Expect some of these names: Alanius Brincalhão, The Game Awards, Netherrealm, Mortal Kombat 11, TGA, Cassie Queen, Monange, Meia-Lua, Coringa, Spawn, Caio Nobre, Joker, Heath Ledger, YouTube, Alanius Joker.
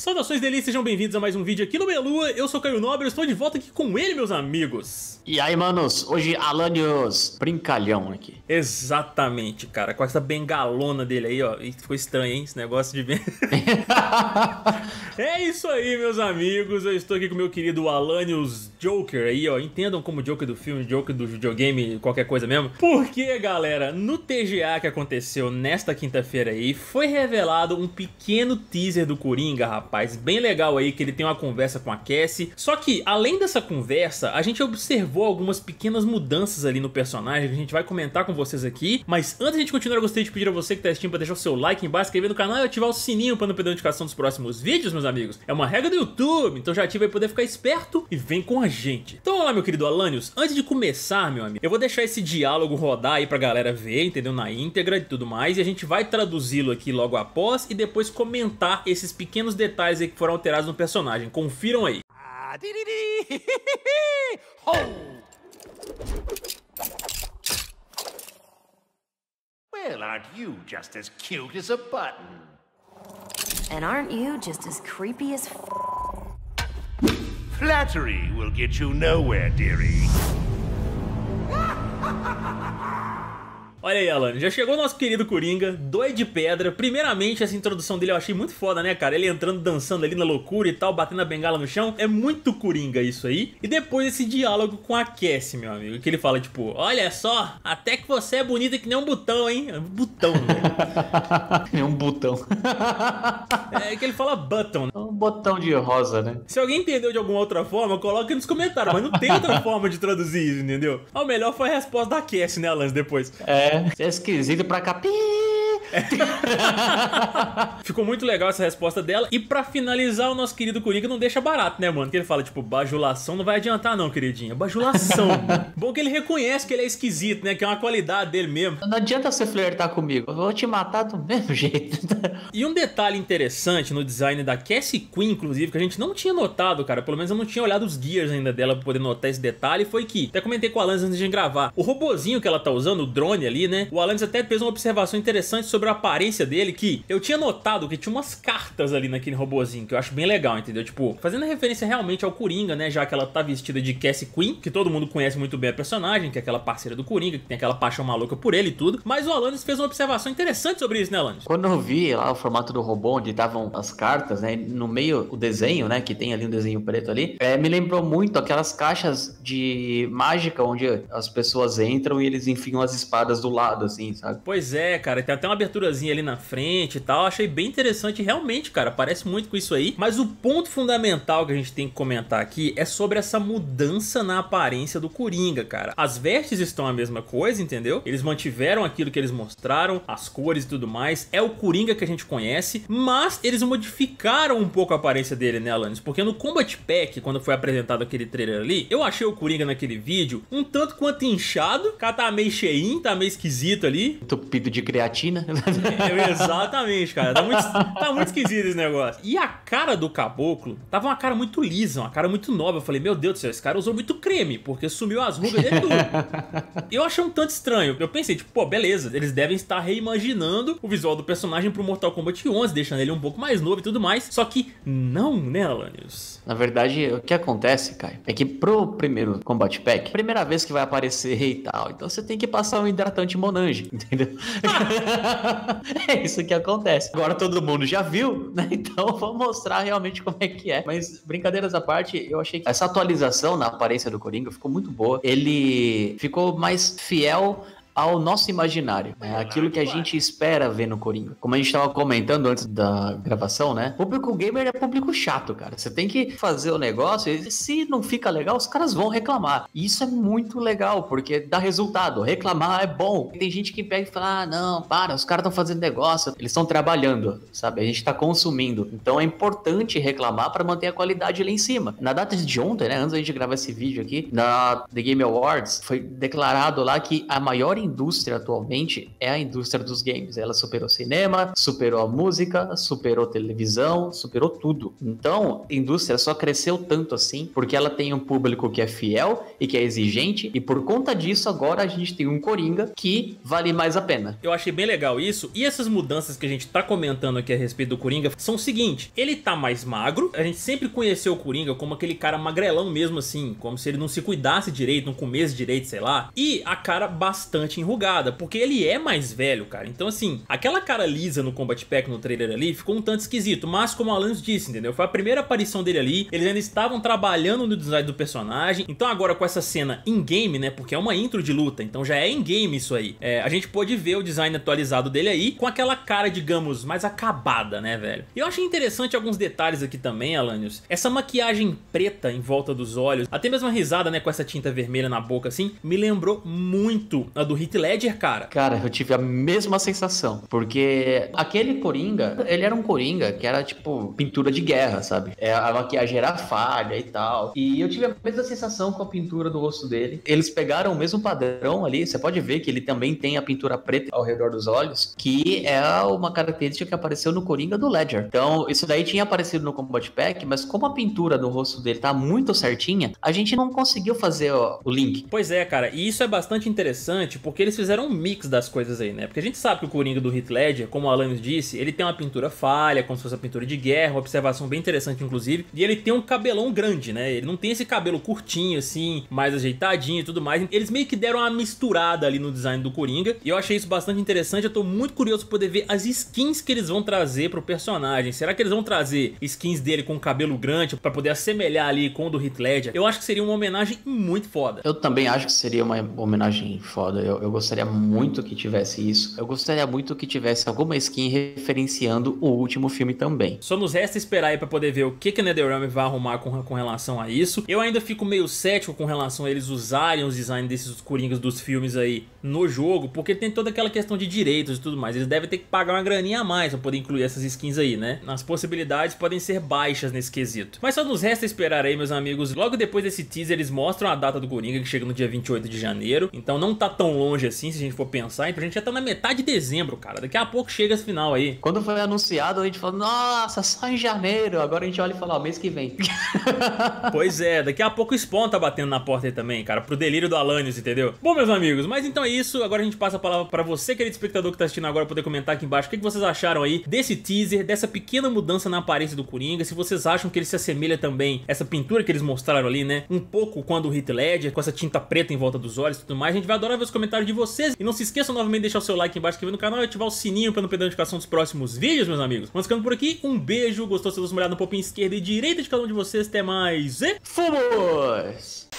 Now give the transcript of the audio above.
Saudações delícias, sejam bem-vindos a mais um vídeo aqui no Meia-Lua. Eu sou Caio Nobre, eu estou de volta aqui com ele, meus amigos. E aí, manos, hoje Alanius Brincalhão aqui. Exatamente, cara, com essa bengalona dele aí, ó. Ficou estranho, hein, esse negócio de... É isso aí, meus amigos, eu estou aqui com o meu querido Alanius Joker aí, ó. Entendam como Joker do filme, Joker do videogame, qualquer coisa mesmo. Porque, galera, no TGA que aconteceu nesta quinta-feira aí, foi revelado um pequeno teaser do Coringa, rapaz. Rapaz, bem legal aí, que ele tem uma conversa com a Cassie. Só que, além dessa conversa, a gente observou algumas pequenas mudanças ali no personagem, que a gente vai comentar com vocês aqui. Mas antes de a gente continuar, eu gostaria de pedir a você que tá assistindo pra deixar o seu like embaixo, inscrever no canal e ativar o sininho pra não perder a notificação dos próximos vídeos, meus amigos. É uma regra do YouTube, então já ativa aí pra poder ficar esperto e vem com a gente. Então, olá, meu querido Alanius. Antes de começar, meu amigo, eu vou deixar esse diálogo rodar aí pra galera ver, entendeu? Na íntegra e tudo mais. E a gente vai traduzi-lo aqui logo após e depois comentar esses pequenos detalhes aí que foram alterados no personagem. Confiram aí. Well, aren't you just as cute as a button? And aren't you just as creepy as Flattery will get you nowhere, dearie. Olha aí, Alanius, já chegou o nosso querido Coringa, doido de pedra. Primeiramente, essa introdução dele eu achei muito foda, né, cara? Ele entrando, dançando ali na loucura e tal, batendo a bengala no chão. É muito Coringa isso aí. E depois esse diálogo com a Cassie, meu amigo, que ele fala, tipo, olha só, até que você é bonita que nem um botão, hein? Botão, velho. É um botão. É que ele fala button, né? Um botão de rosa, né? Se alguém entendeu de alguma outra forma, coloca aí nos comentários, mas não tem outra forma de traduzir isso, entendeu? O melhor foi a resposta da Cassie, né, Alanius, depois. É. Você é esquisito pra capim. Ficou muito legal essa resposta dela. E pra finalizar, o nosso querido Coringa não deixa barato, né, mano? Que ele fala, tipo, bajulação não vai adiantar não, queridinha. Bajulação. Bom que ele reconhece que ele é esquisito, né? Que é uma qualidade dele mesmo. Não adianta você flertar comigo, eu vou te matar do mesmo jeito. E um detalhe interessante no design da Cassie Queen, inclusive, que a gente não tinha notado, cara. Pelo menos eu não tinha olhado os guias ainda dela pra poder notar esse detalhe. Foi que, até comentei com o Alanius antes de gravar, o robozinho que ela tá usando, o drone ali, né? O Alanius até fez uma observação interessante sobre a aparência dele, que eu tinha notado que tinha umas cartas ali naquele robozinho, que eu acho bem legal, entendeu? Tipo, fazendo referência realmente ao Coringa, né? Já que ela tá vestida de Cassie Queen, que todo mundo conhece muito bem a personagem, que é aquela parceira do Coringa, que tem aquela paixão maluca por ele e tudo. Mas o Alanius fez uma observação interessante sobre isso, né, Alanius? Quando eu vi lá o formato do robô, onde estavam as cartas, né? No meio, o desenho, né? Que tem ali um desenho preto ali. Me lembrou muito aquelas caixas de mágica, onde as pessoas entram e eles enfiam as espadas do lado, assim, sabe? Pois é, cara. Tem até uma aberturazinha ali na frente e tal, achei bem interessante realmente, cara, parece muito com isso aí. Mas o ponto fundamental que a gente tem que comentar aqui é sobre essa mudança na aparência do Coringa, cara. As vestes estão a mesma coisa, entendeu? Eles mantiveram aquilo que eles mostraram, as cores e tudo mais, é o Coringa que a gente conhece, mas eles modificaram um pouco a aparência dele, né, Alanius? Porque no Combat Pack, quando foi apresentado aquele trailer ali, eu achei o Coringa naquele vídeo um tanto quanto inchado, o cara tá meio cheinho, tá meio esquisito ali. Entupido de creatina. É, exatamente, cara. Tá muito esquisito esse negócio. E a cara do caboclo tava uma cara muito lisa, uma cara muito nova. Eu falei, meu Deus do céu, esse cara usou muito creme, porque sumiu as rugas dele tudo. Eu achei um tanto estranho. Eu pensei, tipo, pô, beleza, eles devem estar reimaginando o visual do personagem pro Mortal Kombat 11, deixando ele um pouco mais novo e tudo mais. Só que não, né, Alanius? Na verdade, o que acontece, Caio, é que pro primeiro Combat Pack, primeira vez que vai aparecer e tal, então você tem que passar um hidratante Monange, entendeu? É isso que acontece. Agora todo mundo já viu, né? Então vou mostrar realmente como é que é. Mas brincadeiras à parte, eu achei que essa atualização na aparência do Coringa ficou muito boa. Ele ficou mais fiel ao nosso imaginário, né? Aquilo que a gente espera ver no Coringa. Como a gente estava comentando antes da gravação, né? Público gamer é público chato, cara. Você tem que fazer o negócio e se não fica legal, os caras vão reclamar. E isso é muito legal, porque dá resultado. Reclamar é bom. Tem gente que pega e fala, ah, não, para, os caras estão fazendo negócio. Eles estão trabalhando, sabe? A gente está consumindo. Então é importante reclamar para manter a qualidade lá em cima. Na data de ontem, né? Antes da gente gravar esse vídeo aqui, na The Game Awards, foi declarado lá que a maior indústria atualmente é a indústria dos games. Ela superou cinema, superou a música, superou televisão, superou tudo. Então, a indústria só cresceu tanto assim porque ela tem um público que é fiel e que é exigente, e por conta disso agora a gente tem um Coringa que vale mais a pena. Eu achei bem legal isso, e essas mudanças que a gente tá comentando aqui a respeito do Coringa são o seguinte: ele tá mais magro, a gente sempre conheceu o Coringa como aquele cara magrelão mesmo assim, como se ele não se cuidasse direito, não comesse direito, sei lá, e a cara bastante enrugada, porque ele é mais velho, cara. Então assim, aquela cara lisa no Combat Pack no trailer ali ficou um tanto esquisito, mas como o Alanius disse, entendeu? Foi a primeira aparição dele ali, eles ainda estavam trabalhando no design do personagem, então agora com essa cena in-game, né, porque é uma intro de luta, então já é in-game isso aí, a gente pôde ver o design atualizado dele aí, com aquela cara, digamos, mais acabada, né, velho? E eu achei interessante alguns detalhes aqui também, Alanius, essa maquiagem preta em volta dos olhos, até mesmo a risada, né, com essa tinta vermelha na boca, assim, me lembrou muito a do Heath Ledger, cara. Cara, eu tive a mesma sensação, porque aquele Coringa, ele era um Coringa que era, tipo, pintura de guerra, sabe? A maquiagem era falha e tal, e eu tive a mesma sensação com a pintura do rosto dele. Eles pegaram o mesmo padrão ali, você pode ver que ele também tem a pintura preta ao redor dos olhos, que é uma característica que apareceu no Coringa do Ledger. Então, isso daí tinha aparecido no Combat Pack, mas como a pintura do rosto dele tá muito certinha, a gente não conseguiu fazer o link. Pois é, cara, e isso é bastante interessante, porque eles fizeram um mix das coisas aí, né? Porque a gente sabe que o Coringa do Heath Ledger, como o Alanius disse, ele tem uma pintura falha, como se fosse uma pintura de guerra, uma observação bem interessante, inclusive, e ele tem um cabelão grande, né? Ele não tem esse cabelo curtinho, assim, mais ajeitadinho e tudo mais. Eles meio que deram uma misturada ali no design do Coringa, e eu achei isso bastante interessante. Eu tô muito curioso pra poder ver as skins que eles vão trazer pro personagem. Será que eles vão trazer skins dele com cabelo grande pra poder assemelhar ali com o do Heath Ledger? Eu acho que seria uma homenagem muito foda. Eu também acho que seria uma homenagem foda. Eu gostaria muito que tivesse isso. Eu gostaria muito que tivesse alguma skin referenciando o último filme também. Só nos resta esperar aí pra poder ver o que a Netherrealm vai arrumar com relação a isso. Eu ainda fico meio cético com relação a eles usarem os designs desses Coringas dos filmes aí no jogo, porque tem toda aquela questão de direitos e tudo mais. Eles devem ter que pagar uma graninha a mais pra poder incluir essas skins aí, né? As possibilidades podem ser baixas nesse quesito. Mas só nos resta esperar aí, meus amigos. Logo depois desse teaser, eles mostram a data do Coringa, que chega no dia 28 de janeiro. Então não tá tão longe assim, se a gente for pensar. Então a gente já tá na metade de dezembro, cara. Daqui a pouco chega esse final aí. Quando foi anunciado, a gente falou, nossa, só em janeiro. Agora a gente olha e fala, ó, mês que vem. Pois é, daqui a pouco o Spawn tá batendo na porta aí também, cara. Pro delírio do Alanius, entendeu? Bom, meus amigos, mas então é isso. Agora a gente passa a palavra pra você, querido espectador que tá assistindo agora, poder comentar aqui embaixo o que vocês acharam aí desse teaser, dessa pequena mudança na aparência do Coringa, se vocês acham que ele se assemelha também, essa pintura que eles mostraram ali, né, um pouco quando o Heath Ledger, com essa tinta preta em volta dos olhos e tudo mais. A gente vai adorar ver os comentários de vocês, e não se esqueçam novamente de deixar o seu like aqui embaixo, inscrever no canal e ativar o sininho pra não perder a notificação dos próximos vídeos, meus amigos. Vamos ficando por aqui, um beijo, gostou, se vocês olharem no pouquinho esquerda e direita de cada um de vocês, até mais e... Fomos!